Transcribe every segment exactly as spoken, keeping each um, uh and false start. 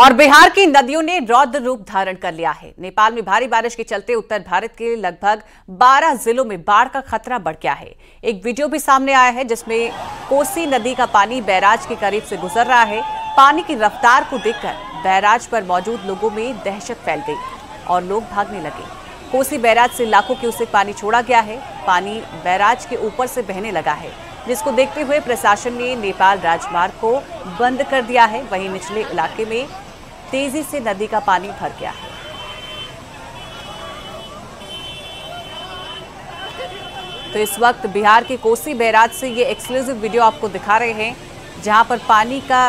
और बिहार की नदियों ने रौद्र रूप धारण कर लिया है। नेपाल में भारी बारिश के चलते उत्तर भारत के लगभग बारह जिलों में बाढ़ का खतरा बढ़ गया है। एक वीडियो भी सामने आया है जिसमें कोसी नदी का पानी बैराज के करीब से गुजर रहा है। पानी की रफ्तार को देखकर बैराज पर मौजूद लोगों में दहशत फैल गई और लोग भागने लगे। कोसी बैराज से लाखों क्यूसेक पानी छोड़ा गया है। पानी बैराज के ऊपर से बहने लगा है, जिसको देखते हुए प्रशासन ने नेपाल राजमार्ग को बंद कर दिया है। वहीं निचले इलाके में तेजी से नदी का पानी भर गया है। तो इस वक्त बिहार के कोसी बैराज से ये एक्सक्लूसिव वीडियो आपको दिखा रहे हैं, जहां पर पानी का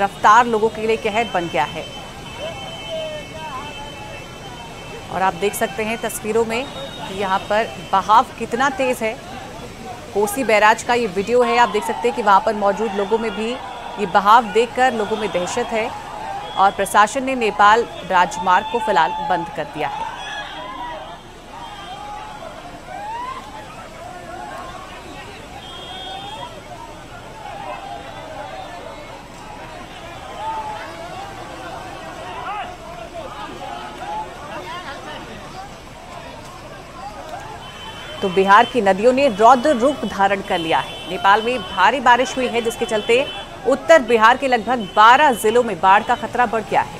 रफ्तार लोगों के लिए कहर बन गया है। और आप देख सकते हैं तस्वीरों में यहाँ पर बहाव कितना तेज है। कोसी बैराज का ये वीडियो है। आप देख सकते हैं कि वहाँ पर मौजूद लोगों में भी ये बहाव देखकर लोगों में दहशत है और प्रशासन ने नेपाल राजमार्ग को फिलहाल बंद कर दिया है। तो बिहार की नदियों ने रौद्र रूप धारण कर लिया है। नेपाल में भारी बारिश हुई है, जिसके चलते उत्तर बिहार के लगभग बारह जिलों में बाढ़ का खतरा बढ़ गया है।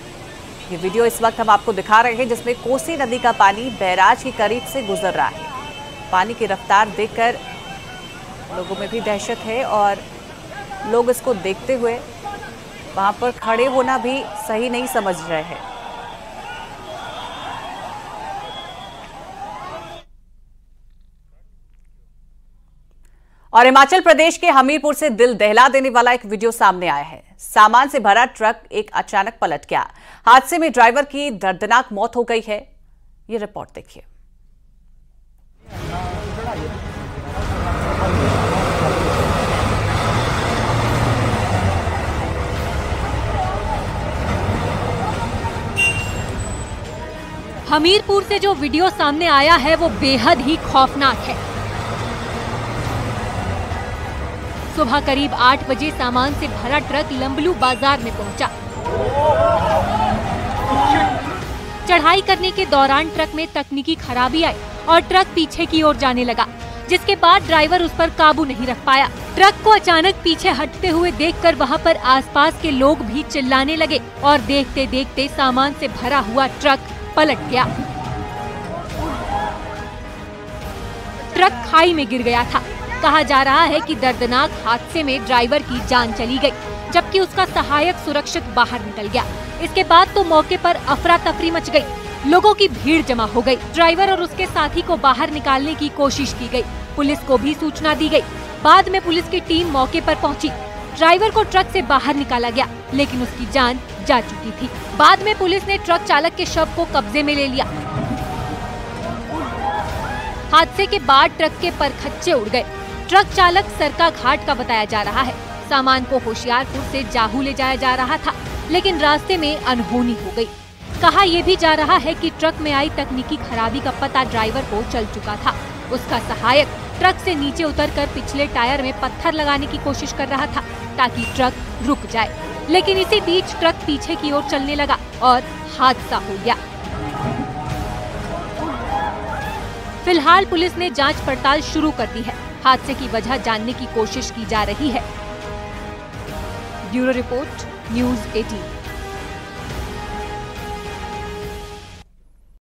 ये वीडियो इस वक्त हम आपको दिखा रहे हैं जिसमें कोसी नदी का पानी बैराज के करीब से गुजर रहा है। पानी की रफ्तार देखकर लोगों में भी दहशत है और लोग इसको देखते हुए वहां पर खड़े होना भी सही नहीं समझ रहे हैं। और हिमाचल प्रदेश के हमीरपुर से दिल दहला देने वाला एक वीडियो सामने आया है। सामान से भरा ट्रक एक अचानक पलट गया। हादसे में ड्राइवर की दर्दनाक मौत हो गई है। ये रिपोर्ट देखिए। हमीरपुर से जो वीडियो सामने आया है वो बेहद ही खौफनाक है। सुबह करीब आठ बजे सामान से भरा ट्रक लम्बलू बाजार में पहुंचा। चढ़ाई करने के दौरान ट्रक में तकनीकी खराबी आई और ट्रक पीछे की ओर जाने लगा, जिसके बाद ड्राइवर उस पर काबू नहीं रख पाया। ट्रक को अचानक पीछे हटते हुए देखकर वहां पर आसपास के लोग भी चिल्लाने लगे और देखते देखते सामान से भरा हुआ ट्रक पलट गया। ट्रक खाई में गिर गया था। कहा जा रहा है कि दर्दनाक हादसे में ड्राइवर की जान चली गई, जबकि उसका सहायक सुरक्षित बाहर निकल गया। इसके बाद तो मौके पर अफरा तफरी मच गई, लोगों की भीड़ जमा हो गई। ड्राइवर और उसके साथी को बाहर निकालने की कोशिश की गई, पुलिस को भी सूचना दी गई। बाद में पुलिस की टीम मौके पर पहुंची। ड्राइवर को ट्रक से बाहर निकाला गया, लेकिन उसकी जान जा चुकी थी। बाद में पुलिस ने ट्रक चालक के शव को कब्जे में ले लिया। हादसे के बाद ट्रक के परखच्चे उड़ गए। ट्रक चालक सरका घाट का बताया जा रहा है। सामान को होशियारपुर से जाहू ले जाया जा रहा था, लेकिन रास्ते में अनहोनी हो गई। कहा यह भी जा रहा है कि ट्रक में आई तकनीकी खराबी का पता ड्राइवर को चल चुका था। उसका सहायक ट्रक से नीचे उतरकर पिछले टायर में पत्थर लगाने की कोशिश कर रहा था ताकि ट्रक रुक जाए, लेकिन इसी बीच ट्रक पीछे की ओर चलने लगा और हादसा हो गया। फिलहाल पुलिस ने जांच पड़ताल शुरू कर दी है। हादसे की वजह जानने की कोशिश की जा रही है। ब्यूरो रिपोर्ट, न्यूज़ अठारह।